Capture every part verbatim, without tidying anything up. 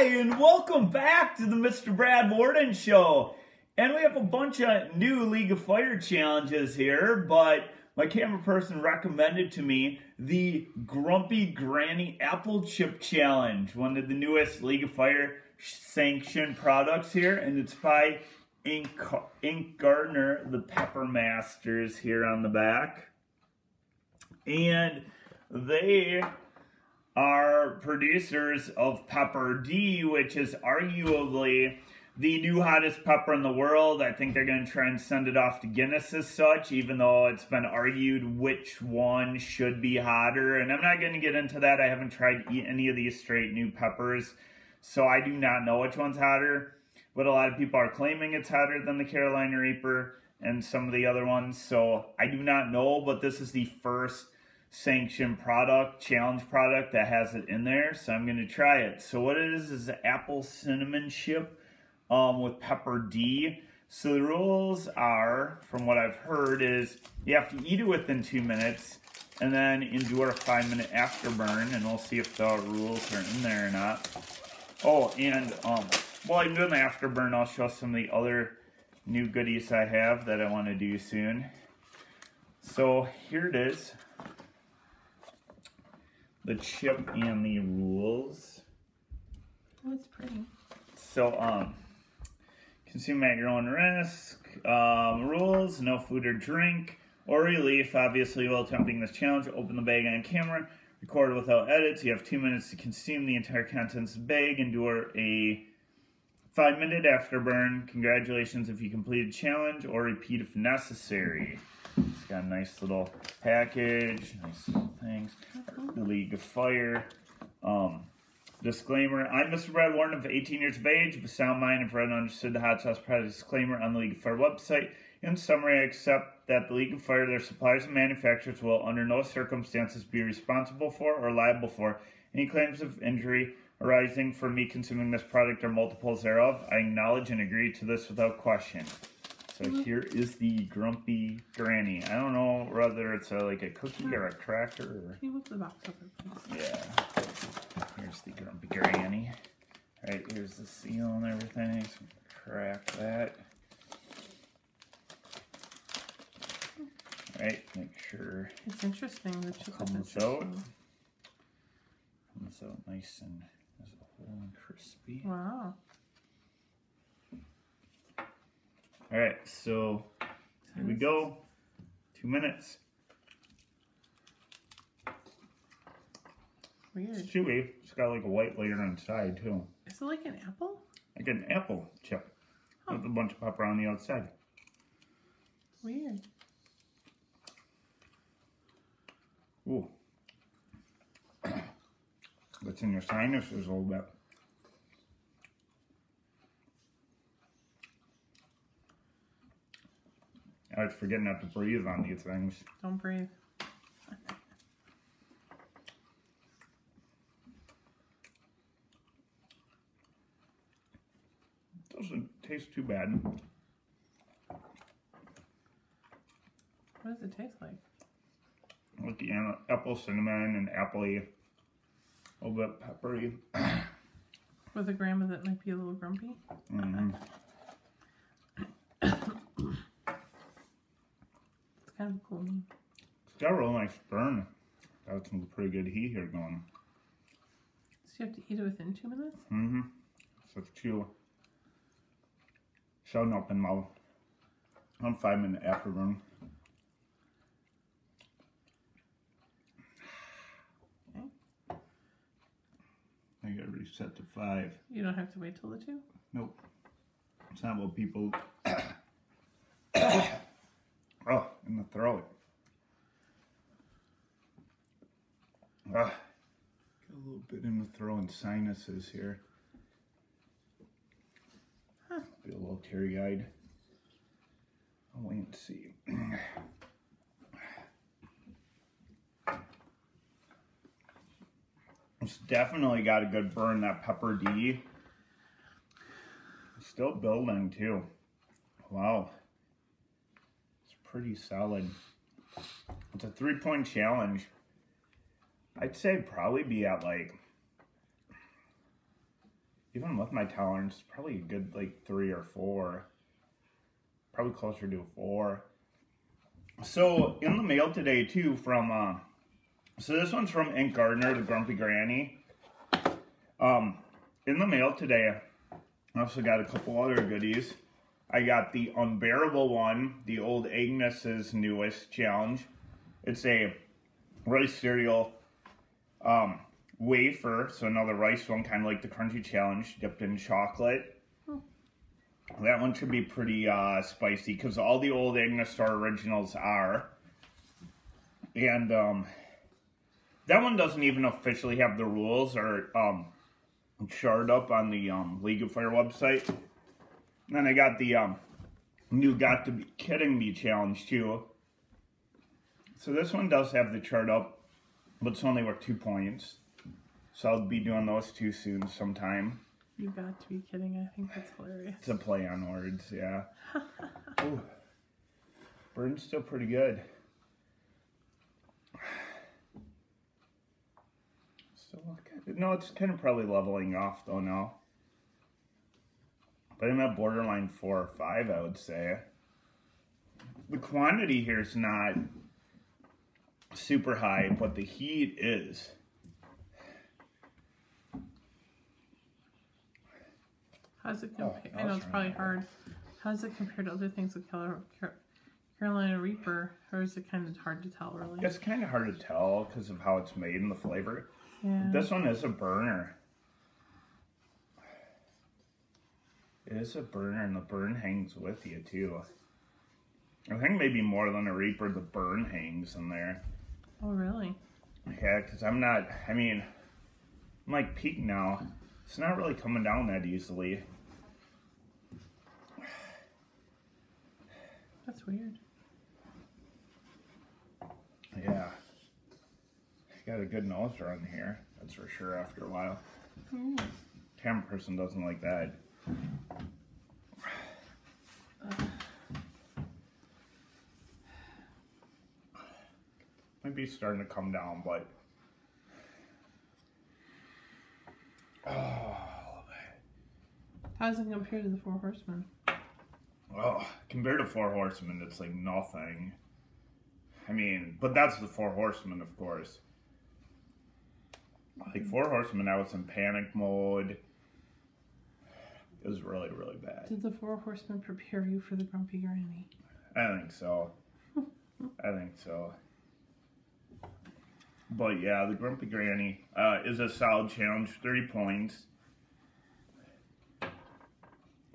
Hi, and welcome back to the Mister Brad Worden Show. And we have a bunch of new League of Fire challenges here, but my camera person recommended to me the Grumpy Granny Apple Chip Challenge, one of the newest League of Fire sanctioned products here, and it's by Inked Gardener, the Pepper Masters here on the back. And they are producers of Pepper D, which is arguably the new hottest pepper in the world. I think they're going to try and send it off to Guinness as such, even though it's been argued which one should be hotter. And I'm not going to get into that. I haven't tried to eat any of these straight new peppers, so I do not know which one's hotter. But a lot of people are claiming it's hotter than the Carolina Reaper and some of the other ones, so I do not know. But this is the first sanctioned product, challenge product that has it in there, so I'm going to try it. So what it is is an apple cinnamon chip um, with Pepper D. So the rules are, from what I've heard, is you have to eat it within two minutes and then endure a five minute afterburn, and we'll see if the rules are in there or not. Oh, and um, while I'm doing the afterburn, I'll show some of the other new goodies I have that I want to do soon. So here it is. The chip and the rules. Oh, it's pretty. So, um, consume at your own risk. Um, rules: no food or drink or relief, obviously, while attempting this challenge. Open the bag on camera. Record without edits. You have two minutes to consume the entire contents of the bag. Endure a five-minute afterburn. Congratulations if you completed the challenge, or repeat if necessary. It's got a nice little package, nice little things. The League of Fire. Um, disclaimer, I'm Mister Brad Worden of eighteen years of age, with sound mind and friend understood the hot sauce product disclaimer on the League of Fire website. In summary, I accept that the League of Fire, their suppliers and manufacturers, will under no circumstances be responsible for or liable for any claims of injury arising from me consuming this product or multiples thereof. I acknowledge and agree to this without question. So here is the Grumpy Granny. I don't know whether it's a, like a cookie yeah. or a cracker. Or... Can you lift the box up there, please? Yeah. Here's the Grumpy Granny. All right, here's the seal and everything. So crack that. All right, make sure. It's interesting that it comes out. Comes out nice and as a whole and crispy. Wow. All right, so here we go. Two minutes. Weird. It's chewy. It's got like a white layer on the side too. Is it like an apple? Like an apple chip huh. with a bunch of pepper on the outside. Weird. Ooh. What's in your sinuses a little bit. I was forgetting not to breathe on these things. Don't breathe. Doesn't taste too bad. What does it taste like? With the apple cinnamon and appley, a little bit peppery. With a grandma that might be a little grumpy. Mm-hmm. Kind of cool. It's got a real nice burn. Got some pretty good heat here going. So you have to eat it within two minutes? Mm-hmm. So it's chew. Shut an open mouth. I'm five minute afterburn. Okay. I gotta reset to five. You don't have to wait till the two? Nope. It's not what people... Oh, in the throat. Ah, got a little bit in the throat and sinuses here. Huh. Be a little teary-eyed. I'll wait and see. It's definitely got a good burn, that Pepper D. It's still building, too. Wow. Pretty solid. It's a three-point challenge. I'd say probably be at like even with my tolerance, probably a good like three or four. Probably closer to a four. So in the mail today too from, uh, so this one's from Inked Gardener, the Grumpy Granny. Um, in the mail today, I also got a couple other goodies. I got the Unbearable one, the old Agnes's newest challenge. It's a rice cereal um, wafer, so another rice one, kind of like the crunchy challenge, dipped in chocolate. Oh. That one should be pretty uh, spicy, because all the old Agnes Star originals are. And um, that one doesn't even officially have the rules or um, charred up on the um, League of Fire website. And then I got the um, new Got to Be Kidding Me challenge too. So this one does have the chart up, but it's only worth two points. So I'll be doing those two soon sometime. You got to be kidding. I think that's hilarious. It's a play on words, yeah. Ooh. Burn's still pretty good. Still good. No, it's kind of probably leveling off though now. But I'm at borderline four or five, I would say. The quantity here is not super high, but the heat is. How's it compare? Oh, I know it's probably hard. How's it compared to other things with Cal Car Carolina Reaper? Or is it kind of hard to tell, really? It's kind of hard to tell because of how it's made and the flavor. Yeah. This one is a burner. It is a burner, and the burn hangs with you, too. I think maybe more than a Reaper, the burn hangs in there. Oh, really? Yeah, because I'm not, I mean, I'm like peak now. It's not really coming down that easily. That's weird. Yeah. I got a good nose run here, that's for sure, after a while. Mm. Camera person doesn't like that. Uh, might be starting to come down, but oh, how's it compared to the Four Horsemen? Well, compared to Four Horsemen, it's like nothing. I mean, but that's the Four Horsemen, of course. Like Four Horsemen, I was in panic mode. It was really, really bad. Did the Four Horsemen prepare you for the Grumpy Granny? I think so. I think so. But yeah, the Grumpy Granny uh, is a solid challenge. Three points.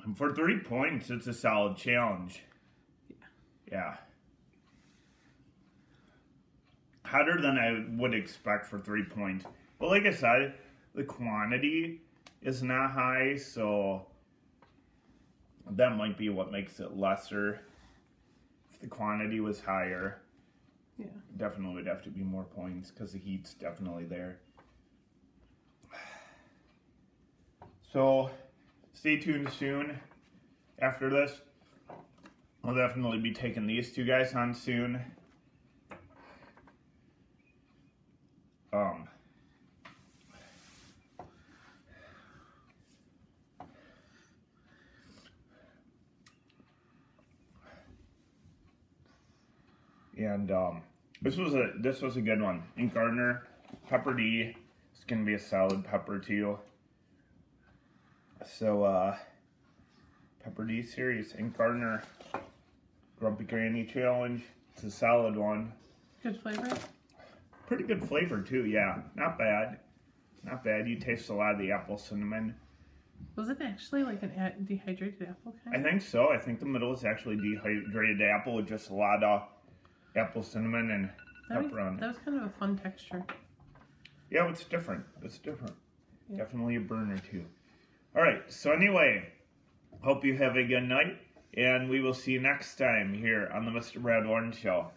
And for three points, it's a solid challenge. Yeah. Yeah. Hotter than I would expect for three points. But like I said, the quantity is not high, so that might be what makes it lesser. If the quantity was higher, yeah, definitely would have to be more points because the heat's definitely there. So stay tuned soon. After this, I'll definitely be taking these two guys on soon. Um. And um, this was a this was a good one. Inked Gardener, Pepper D. It's gonna be a solid pepper too. So uh, Pepper D series, Inked Gardener, Grumpy Granny challenge. It's a solid one. Good flavor. Pretty good flavor too. Yeah, not bad, not bad. You taste a lot of the apple cinnamon. Was it actually like a dehydrated apple kind? I think so. I think the middle is actually dehydrated apple with just a lot of apple cinnamon and that pepper was, on it. That was kind of a fun texture. Yeah, it's different. It's different. Yeah. Definitely a burner too. Alright, so anyway, hope you have a good night, and we will see you next time here on the Mister Brad Worden Show.